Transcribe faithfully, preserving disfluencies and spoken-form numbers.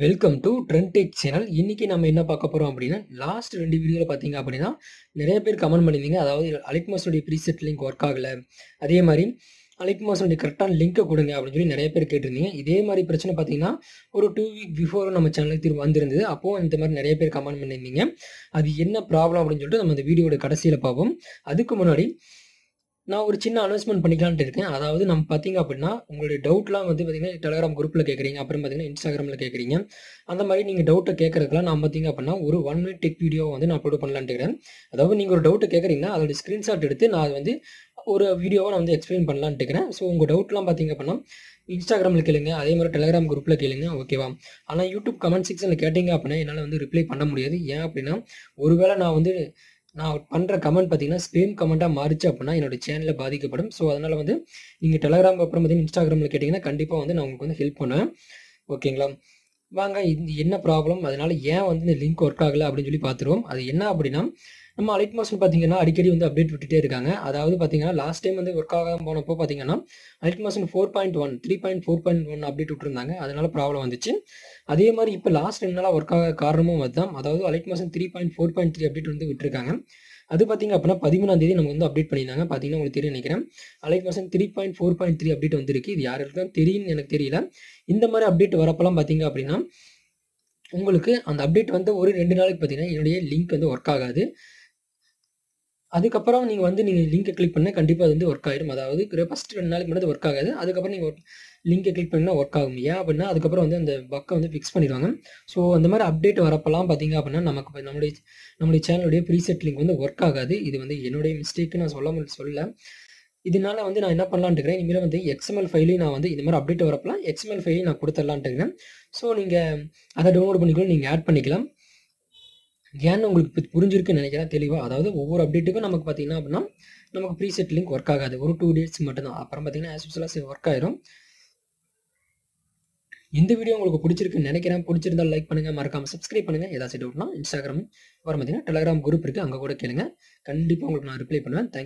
Welcome to Trend Tech Channel. இன்னைக்கு நம்ம என்ன பார்க்க போறோம் அப்படினா லாஸ்ட் ரெண்டு வீடியோல பாத்தீங்க அப்படினா நிறைய பேர் கமெண்ட் பண்ணிருந்தீங்க. அதாவது Alight Motion உடைய preset link work ஆகல. அதே மாதிரி Alight Motion உடைய கரெக்ட்டான லிங்க் கொடுங்க அப்படி சொல்லி நிறைய பேர் கேட்டிருந்தீங்க. இதே மாதிரி பிரச்சனை பாத்தீங்கன்னா ஒரு two week before நம்ம சேனலுக்கு திரும்ப வந்திருந்தது. அப்போ இந்த மாதிரி நிறைய பேர் கமெண்ட் பண்ணிருந்தீங்க. அது என்ன ப்ராப்ளம் அப்படி சொல்லிட்டு நம்ம இந்த வீடியோட கடைசில பாப்போம். அதுக்கு முன்னாடி ना और चिन्ह अनौंसमेंट पड़े अभी नम पाती डवटा वो पाती टेलीग्राम ग्रूप केक्री अब पाती इंस्टाग्राम केक्री अंतमारी डवट के ना पाती और वन मिनट टेक वीडियो वो ना अपलोड पड़लानी डवट केक्री स्क्रीनशॉट ना वो और वीडियो ना वो एक्सप्लेन पड़लान सो उ डवटा पाती इंस्टाग्राम केलेंगे अदे मारे टेलीग्राम ग्रूप केलेंगे ओकेवा आना यूट्यूब कमेंट सेक्शन केटिंग अब वो रिप्ले पड़ मुझा ऐन और ना वो ना पड़े कमेंट पाती स्पेम कमेंटा मार्च अब चेनल बाधिपड़े सो वो नहीं टेलीग्राम अब पाती इंस्टाग्राम केटी कंपा वो ना उ हेल्प पड़े ओके प्रॉब्लम ऐसी लिंक वर्क आगे अब पातम अना अब नम्बर Alight Motion पाती अभी अप्डेट विटेटें पाती लास्ट टाइम वो वर्क आगे पाती Alight Motion four point one three point four point one update विटर प्रॉब्लम वह इप लास्ट रेंड ना वर्क आगे कारणमूँ Alight Motion three point four point three update वो विटर अब पाती पदमूणांदी नम्बर वो अप्डेट पड़ा पाती निका Alight Motion three point four point three update वो यार इतमारी अप्डेट वरपा पाती अब உங்களுக்கு அந்த அப்டேட் வந்து ஒரு ரெண்டு நாளைக்கு பாத்தீங்கன்னா என்னோட லிங்க் வந்து வர்க் ஆகாது. அதுக்கு அப்புறம் நீங்க வந்து நீங்க லிங்கை கிளிக் பண்ணா கண்டிப்பா அது வந்து வர்க் ஆயிடும். அதாவது ஃபர்ஸ்ட் ரெண்டு நாளைக்கு மட்டும் வர்க் ஆகாது. அதுக்கு அப்புறம் நீங்க லிங்கை கிளிக் பண்ணா வர்க் ஆகும். ஏன் அப்படினா அதுக்கு அப்புறம் வந்து அந்த பக்க வந்து ஃபிக்ஸ் பண்ணிடுவாங்க. சோ அந்த மாதிரி அப்டேட் வரப்பலாம் பாத்தீங்க அப்படினா நமக்கு நம்மளுடைய நம்மளுடைய சேனலோட ப்ரீசெட் லிங்க் வந்து வர்க் ஆகாது. இது வந்து என்னோட மிஸ்டேக் நான் சொல்ல முடியல சொல்ல இதனால வந்து நான் என்ன பண்ணலாம்னு இருக்கேன். இனிமேல வந்து X M L ஃபைலை நான் வந்து இந்த மாதிரி அப்டேட் வரப்பல X M L ஃபைலை நான் கொடுத்துறலாம்னு இருக்கேன். சோ நீங்க அத டவுன்லோட் பண்ணிக்கலாம், நீங்க ஆட் பண்ணிக்கலாம். ஏன்னா உங்களுக்கு புரிஞ்சிருக்குன்னு நினைக்கிறேன் தெளிவா. அதாவது ஒவ்வொரு அப்டேட்டுக்கும் நமக்கு பாத்தீங்கன்னா அப்படினா நமக்கு ப்ரீசெட் லிங்க் வர்க் ஆகாது. ஒரு two days மட்டும் தான். அப்புறம் பாத்தீங்கன்னா as usual ஆ வர்க் ஆயிடும். இந்த வீடியோ உங்களுக்கு பிடிச்சிருக்குன்னு நினைக்கிறேன். பிடிச்சிருந்தா லைக் பண்ணுங்க, மறக்காம சப்ஸ்கிரைப் பண்ணுங்க. ஏதாச்சும் டவுட்னா Instagram வர பாத்தீங்கன்னா Telegram group இருக்கு, அங்க கூட கேளுங்க. கண்டிப்பா உங்களுக்கு நான் ரிப்ளை பண்ணுவேன்.